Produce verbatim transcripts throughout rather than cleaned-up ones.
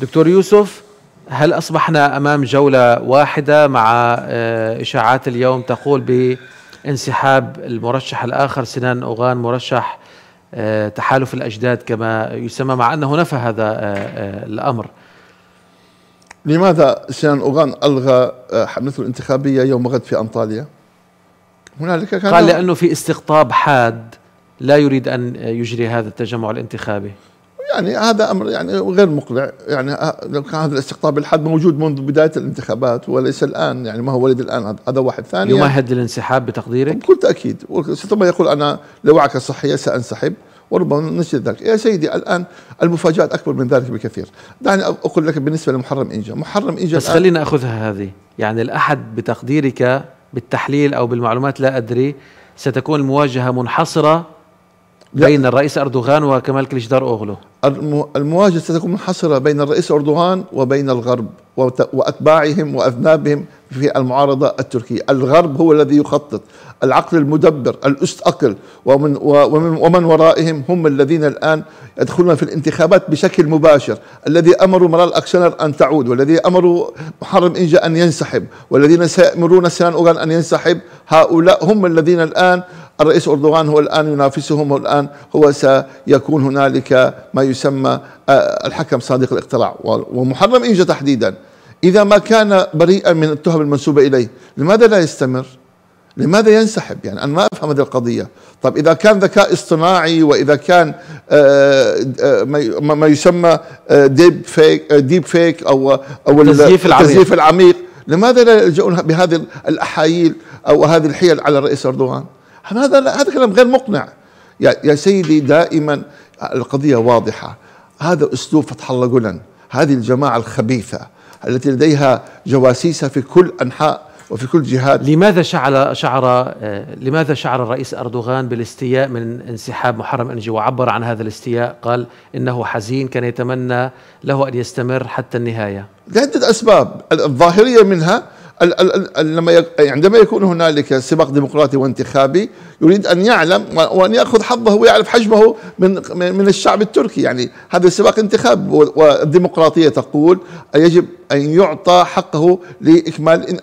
دكتور يوسف، هل أصبحنا أمام جولة واحدة مع إشاعات اليوم تقول بانسحاب المرشح الآخر سنان أوغان، مرشح تحالف الأجداد كما يسمى، مع أنه نفى هذا الأمر؟ لماذا سنان أوغان ألغى حملته الانتخابية يوم غد في أنطاليا؟ هنالك كان قال لأنه في استقطاب حاد لا يريد أن يجري هذا التجمع الانتخابي. يعني هذا أمر يعني غير مقنع، يعني لو كان هذا الاستقطاب الحاد موجود منذ بداية الانتخابات وليس الآن، يعني ما هو ولد الآن، هذا واحد ثاني يمهد يعني للانسحاب بتقديرك؟ بكل تأكيد، ربما يقول أنا لوعك الصحية سأنسحب وربما نجد ذلك. يا سيدي الآن المفاجآت أكبر من ذلك بكثير. دعني أقول لك بالنسبة لمحرم إنجه، محرم إنجه بس خلينا أخذها هذه، يعني الأحد بتقديرك بالتحليل أو بالمعلومات لا أدري ستكون المواجهة منحصرة بين الرئيس أردوغان وكمال كليجدار أوغلو؟ المواجهة ستكون منحصرة بين الرئيس أردوغان وبين الغرب وأتباعهم وأذنابهم في المعارضة التركية. الغرب هو الذي يخطط، العقل المدبر، الأست أقل ومن, ومن, ومن ورائهم هم الذين الآن يدخلون في الانتخابات بشكل مباشر، الذي أمروا مرال أكشنر أن تعود، والذي أمروا محرم إنجه أن ينسحب، والذين سيأمرون سنان أوغان أن ينسحب، هؤلاء هم الذين الآن الرئيس أردوغان هو الآن ينافسهم، والآن هو سيكون هنالك ما يسمى الحكم صادق الاقتراع. ومحرم إنجه تحديدا إذا ما كان بريئا من التهم المنسوبة إليه لماذا لا يستمر؟ لماذا ينسحب؟ يعني أنا ما أفهم هذه القضية. طب إذا كان ذكاء اصطناعي، وإذا كان ما يسمى ديب فيك ديب فيك أو أو التزييف العميق، لماذا لا يلجؤون بهذه الأحايل أو هذه الحيل على الرئيس أردوغان؟ هذا هذا كلام غير مقنع. يا سيدي دائما القضية واضحة، هذا أسلوب فتح الله غولن، هذه الجماعة الخبيثة التي لديها جواسيسها في كل أنحاء وفي كل جهات. لماذا شعر شعر لماذا شعر الرئيس أردوغان بالاستياء من انسحاب محرم إنجه وعبر عن هذا الاستياء، قال إنه حزين كان يتمنى له أن يستمر حتى النهاية؟ لعدة أسباب، الظاهرية منها لما عندما يكون هنالك سباق ديمقراطي وانتخابي يريد ان يعلم وان ياخذ حظه ويعرف حجمه من من الشعب التركي، يعني هذا سباق انتخاب والديمقراطيه تقول يجب ان يعطى حقه لاكمال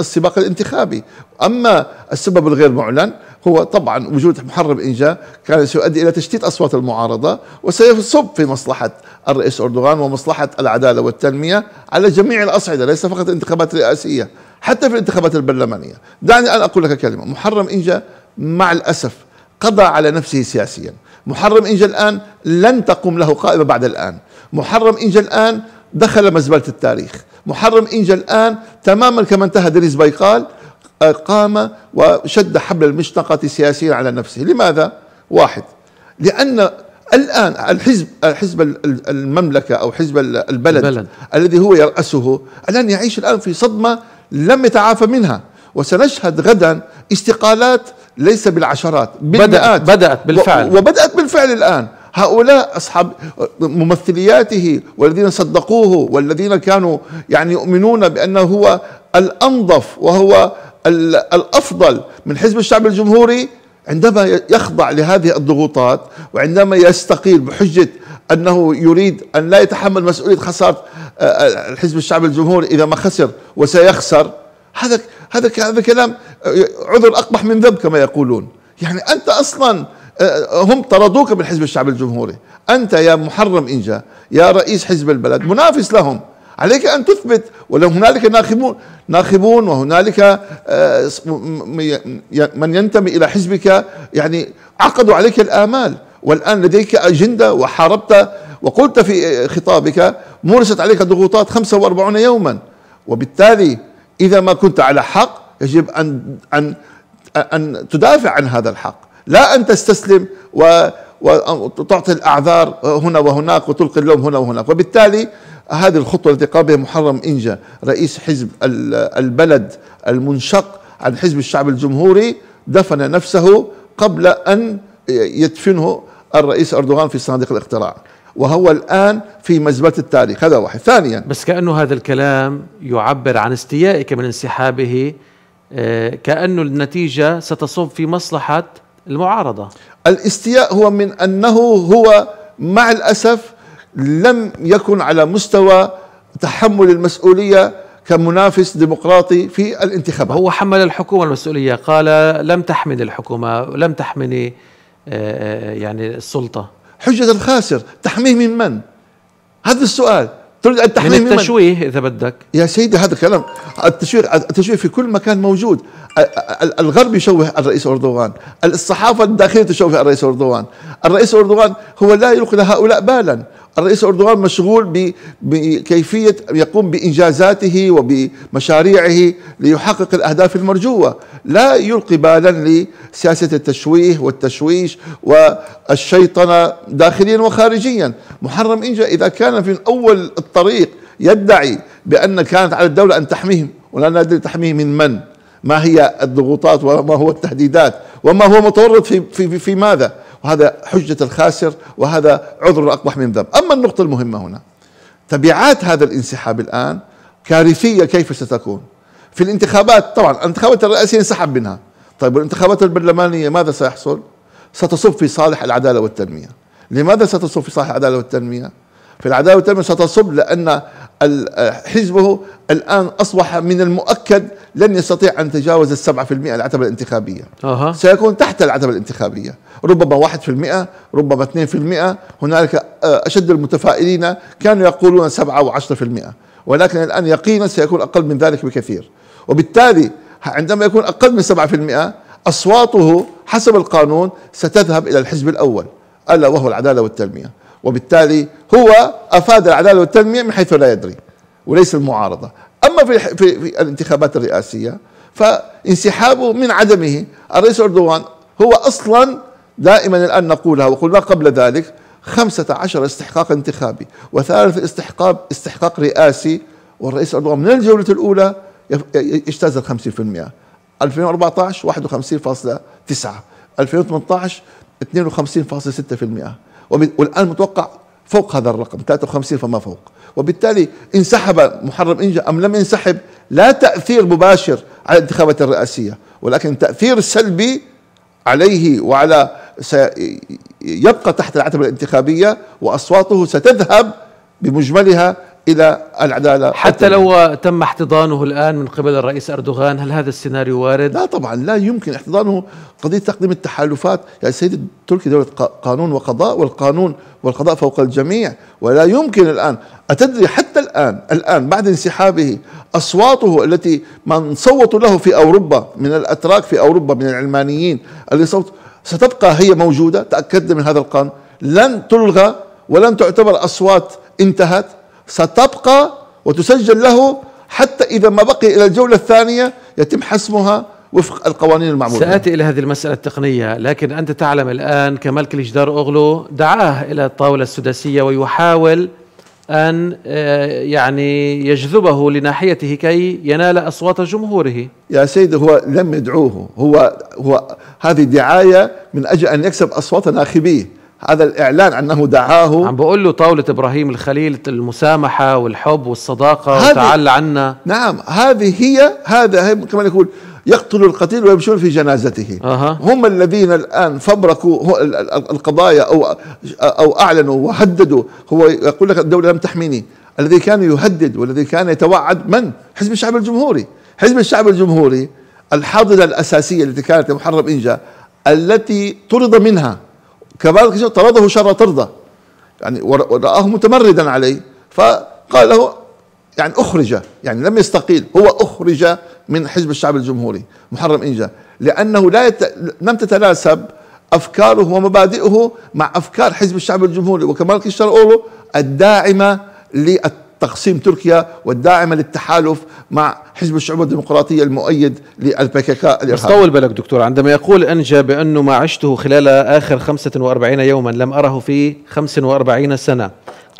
السباق الانتخابي. اما السبب الغير معلن هو طبعا وجود محرم إنجه كان سيؤدي الى تشتيت اصوات المعارضه وسيصب في مصلحه الرئيس أردوغان ومصلحة العدالة والتنمية على جميع الأصعدة، ليس فقط الانتخابات الرئاسية، حتى في الانتخابات البرلمانية. دعني أنا أقول لك كلمة، محرم إنجه مع الأسف قضى على نفسه سياسيا. محرم إنجه الآن لن تقوم له قائمة بعد الآن. محرم إنجه الآن دخل مزبلة التاريخ. محرم إنجه الآن تماما كما انتهى دنيز بايكل، قام وشد حبل المشنقة سياسيا على نفسه. لماذا؟ واحد، لأن الآن الحزب حزب المملكة أو حزب البلد, البلد الذي هو يرأسه الآن يعيش الآن في صدمة لم يتعافى منها، وسنشهد غدا استقالات ليس بالعشرات بالمئات. بدأت, بدأت بالفعل وبدأت بالفعل الآن. هؤلاء أصحاب ممثلياته والذين صدقوه والذين كانوا يعني يؤمنون بأنه هو الأنظف وهو الأفضل من حزب الشعب الجمهوري، عندما يخضع لهذه الضغوطات وعندما يستقيل بحجة أنه يريد أن لا يتحمل مسؤولية خسارة الحزب الشعب الجمهوري إذا ما خسر وسيخسر، هذا هذا هذا كلام عذر أقبح من ذنب كما يقولون. يعني أنت أصلا هم طردوك من حزب الشعب الجمهوري، أنت يا محرم إنجه يا رئيس حزب البلد منافس لهم، عليك أن تثبت. ولو هنالك ناخبون ناخبون وهنالك من ينتمي إلى حزبك يعني عقدوا عليك الآمال، والآن لديك أجندة وحاربت وقلت في خطابك مورست عليك ضغوطات خمسة وأربعين يوما. وبالتالي إذا ما كنت على حق يجب أن أن أن تدافع عن هذا الحق، لا أن تستسلم وتعطي الأعذار هنا وهناك وتلقي اللوم هنا وهناك. وبالتالي هذه الخطوة التي قام بها محرم إنجه رئيس حزب البلد المنشق عن حزب الشعب الجمهوري دفن نفسه قبل أن يدفنه الرئيس أردوغان في صندوق الاقتراع، وهو الآن في مزبلة التاريخ. هذا واحد. ثانيا، بس كأنه هذا الكلام يعبر عن استيائك من انسحابه، كأنه النتيجة ستصب في مصلحة المعارضة. الاستياء هو من أنه هو مع الأسف لم يكن على مستوى تحمل المسؤولية كمنافس ديمقراطي في الانتخابات. هو حمل الحكومة المسؤولية، قال لم تحمل الحكومة، لم تحمل يعني السلطة. حجة الخاسر، تحميه من من؟ هذا السؤال. تريد أن تحميه من التشويه من؟ إذا بدك يا سيدي هذا الكلام، التشويه التشويه في كل مكان موجود. الغرب يشوه الرئيس أردوغان، الصحافة الداخلية تشوه الرئيس أردوغان. الرئيس أردوغان هو لا يلقي لهؤلاء بالا. الرئيس أردوغان مشغول بكيفية يقوم بإنجازاته وبمشاريعه ليحقق الأهداف المرجوة، لا يلقي بالا لسياسة التشويه والتشويش والشيطنة داخليا وخارجيا. محرم إنجه إذا كان في أول الطريق يدعي بأن كانت على الدولة أن تحميهم، ولا ندري تحميه من من، ما هي الضغوطات وما هو التهديدات وما هو متورط في, في, في ماذا، وهذا حجة الخاسر وهذا عذر أقبح من ذنب. أما النقطة المهمة هنا، تبعات هذا الانسحاب الآن كارثية. كيف ستكون في الانتخابات؟ طبعا الانتخابات الرئاسية انسحب منها، طيب والانتخابات البرلمانية ماذا سيحصل؟ ستصب في صالح العدالة والتنمية. لماذا ستصب في صالح العدالة والتنمية؟ في العدالة والتنمية ستصب لأن حزبه الآن أصبح من المؤكد لن يستطيع أن يتجاوز السبعة في المئة العتبة الانتخابية. أه. سيكون تحت العتبة الانتخابية، ربما واحد في المئة، ربما اثنين في المئة. هنالك أشد المتفائلين كانوا يقولون سبعة وعشرة في المئة، ولكن الآن يقينا سيكون أقل من ذلك بكثير. وبالتالي عندما يكون أقل من سبعة في المئة أصواته حسب القانون ستذهب إلى الحزب الأول، ألا وهو العدالة والتنمية. وبالتالي هو أفاد العدالة والتنمية من حيث لا يدري، وليس المعارضة. أما في, في, في الانتخابات الرئاسية فانسحابه من عدمه. الرئيس أردوغان هو أصلا دائما الآن نقولها وقلنا قبل ذلك خمسة عشر استحقاق انتخابي وثالث استحقاق استحقاق رئاسي، والرئيس أردوغان من الجولة الأولى اجتاز ال خمسين بالمئة. ألفين وأربعة عشر واحد وخمسين فاصلة تسعة، ألفين وثمانية عشر اثنين وخمسين فاصلة ستة بالمئة، والآن متوقع فوق هذا الرقم ثلاثة وخمسين فما فوق. وبالتالي انسحب محرم إنجه أم لم ينسحب لا تأثير مباشر على الانتخابات الرئاسية، ولكن تأثير سلبي عليه وعلى سيبقى تحت العتبة الانتخابية وأصواته ستذهب بمجملها إلى العدالة. حتى لو تم احتضانه الآن من قبل الرئيس أردوغان، هل هذا السيناريو وارد؟ لا طبعا لا يمكن احتضانه. قضية تقديم التحالفات يا سيدي، تركيا دولة قانون وقضاء، والقانون والقضاء فوق الجميع، ولا يمكن الآن. أتدري حتى الآن الآن بعد انسحابه أصواته التي من صوتوا له في أوروبا من الأتراك في أوروبا من العلمانيين اللي صوت ستبقى هي موجودة. تأكد من هذا القانون، لن تلغى ولن تعتبر أصوات انتهت، ستبقى وتسجل له حتى إذا ما بقي إلى الجولة الثانية يتم حسمها وفق القوانين المعمولة. سآتي إلى هذه المسألة التقنية، لكن أنت تعلم الآن كمال كليجدار أوغلو دعاه إلى الطاولة السداسية ويحاول أن يعني يجذبه لناحيته كي ينال أصوات جمهوره. يا سيدي هو لم يدعوه، هو هو هذه دعاية من أجل أن يكسب أصوات ناخبيه. هذا الإعلان أنه دعاه، عم بقول له طاولة إبراهيم الخليل، المسامحة والحب والصداقة وتعال عنا. نعم هذه هي، هذا كمان يقول يقتل القتيل ويمشون في جنازته. أه. هم الذين الآن فبركوا القضايا أو أو أعلنوا وهددوا. هو يقول لك الدولة لم تحميني، الذي كان يهدد والذي كان يتوعد من؟ حزب الشعب الجمهوري. حزب الشعب الجمهوري الحاضنة الأساسية التي كانت محرم إنجه، التي طرد منها كمال طرده شر طرده، يعني ورآه متمردا عليه، فقال له يعني أخرج، يعني لم يستقيل، هو أخرج من حزب الشعب الجمهوري محرم إنجه، لأنه لا يت... لم تتناسب أفكاره ومبادئه مع أفكار حزب الشعب الجمهوري وكمال كليجدار أوغلو الداعمة للتقسيم تركيا والداعمة للتحالف مع حزب الشعوب الديمقراطية المؤيد للبيكاكا الإرهابي. طول بالك دكتور، عندما يقول إنجه بأنه ما عشته خلال آخر خمسة وأربعين يوما لم أره في خمس وأربعين سنة،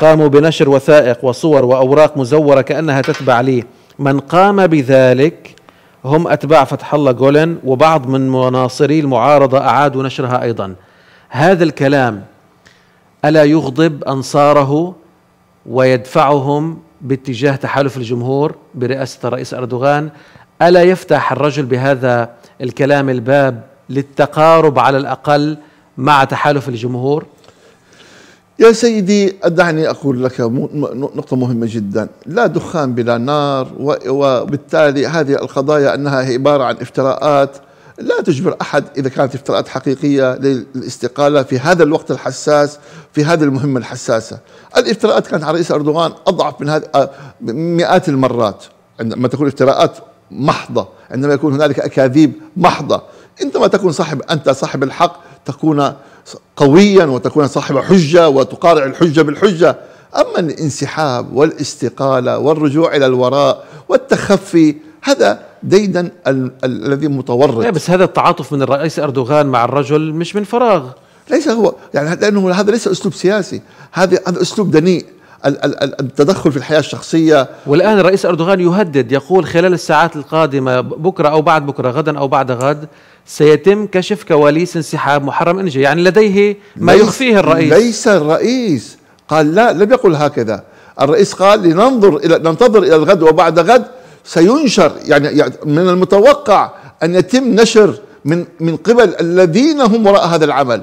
قاموا بنشر وثائق وصور وأوراق مزورة كأنها تتبع لي، من قام بذلك هم أتباع فتح الله غولن وبعض من مناصري المعارضة أعادوا نشرها أيضا. هذا الكلام ألا يغضب أنصاره ويدفعهم باتجاه تحالف الجمهور برئاسة الرئيس أردوغان؟ ألا يفتح الرجل بهذا الكلام الباب للتقارب على الأقل مع تحالف الجمهور؟ يا سيدي دعني أقول لك نقطة مهمة جدا، لا دخان بلا نار، وبالتالي هذه القضايا أنها عبارة عن افتراءات لا تجبر أحد إذا كانت افتراءات حقيقية للاستقالة في هذا الوقت الحساس في هذه المهمة الحساسة. الافتراءات كانت على رئيس أردوغان أضعف من هذه مئات المرات. عندما تكون افتراءات محضة، عندما يكون هنالك أكاذيب محضة، عندما تكون صاحب أنت صاحب الحق تكون قويا وتكون صاحب حجة وتقارع الحجة بالحجة. أما الانسحاب والاستقالة والرجوع إلى الوراء والتخفي هذا ديدا الذي متورط. لا بس هذا التعاطف من الرئيس أردوغان مع الرجل مش من فراغ، ليس هو يعني، لأنه هذا ليس أسلوب سياسي، هذا هذا أسلوب دنيء، التدخل في الحياة الشخصية. والآن الرئيس أردوغان يهدد، يقول خلال الساعات القادمة بكرة أو بعد بكرة، غدا أو بعد غد، سيتم كشف كواليس انسحاب محرم إنجه. يعني لديه ما يخفيه الرئيس. ليس الرئيس قال، لا لم يقل هكذا الرئيس، قال لننظر إلى ننتظر إلى الغد وبعد غد سينشر. يعني من المتوقع أن يتم نشر من من قبل الذين هم وراء هذا العمل.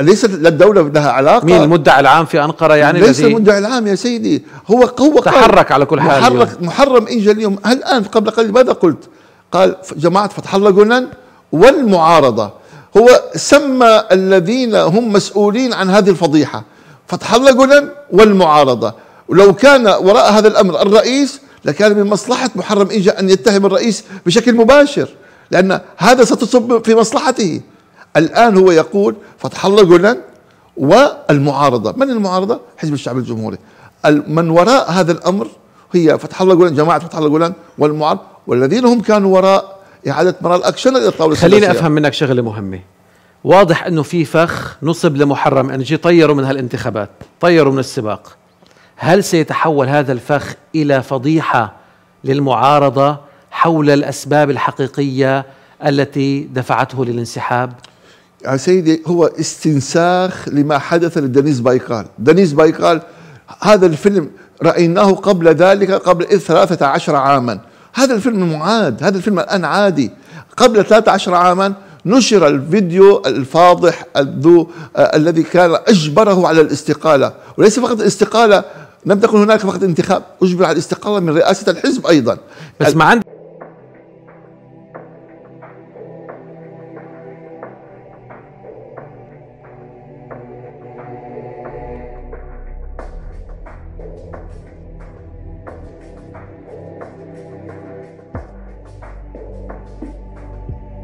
ليس الدولة لها علاقة. مين المدعي العام في أنقرة؟ يعني ليس المدعي العام يا سيدي، هو قوة تحرك على كل حال. محرم, محرم إنجه اليوم الآن قبل قليل ماذا قلت؟ قال جماعة فتح الله غولن والمعارضة، هو سمى الذين هم مسؤولين عن هذه الفضيحة فتح الله غولن والمعارضة. ولو كان وراء هذا الأمر الرئيس لكان من مصلحة محرم إنجه أن يتهم الرئيس بشكل مباشر، لأن هذا ستصب في مصلحته. الآن هو يقول فتح الله غولن والمعارضة. من المعارضة؟ حزب الشعب الجمهوري. من وراء هذا الأمر هي فتح الله غولن، جماعة فتح الله غولن والمعارضة، والذين هم كانوا وراء إعادة مرال أكشنر إلى الطاولة. خليني أفهم منك شغلة مهمة. واضح أنه في فخ نصب لمحرم إنجه، طيروا من هالانتخابات، طيروا من السباق. هل سيتحول هذا الفخ إلى فضيحة للمعارضة حول الأسباب الحقيقية التي دفعته للانسحاب؟ يا سيدي هو استنساخ لما حدث لدنيز بايكل. دنيز بايكل هذا الفيلم رأيناه قبل ذلك، قبل ثلاثة عشر عاما. هذا الفيلم معاد، هذا الفيلم الآن عادي. قبل ثلاثة عشر عاما نشر الفيديو الفاضح ذو آه الذي كان أجبره على الاستقالة. وليس فقط الاستقالة، لم تكن هناك فقط انتخاب، أجبر على الاستقالة من رئاسة الحزب أيضا. بس ما عندي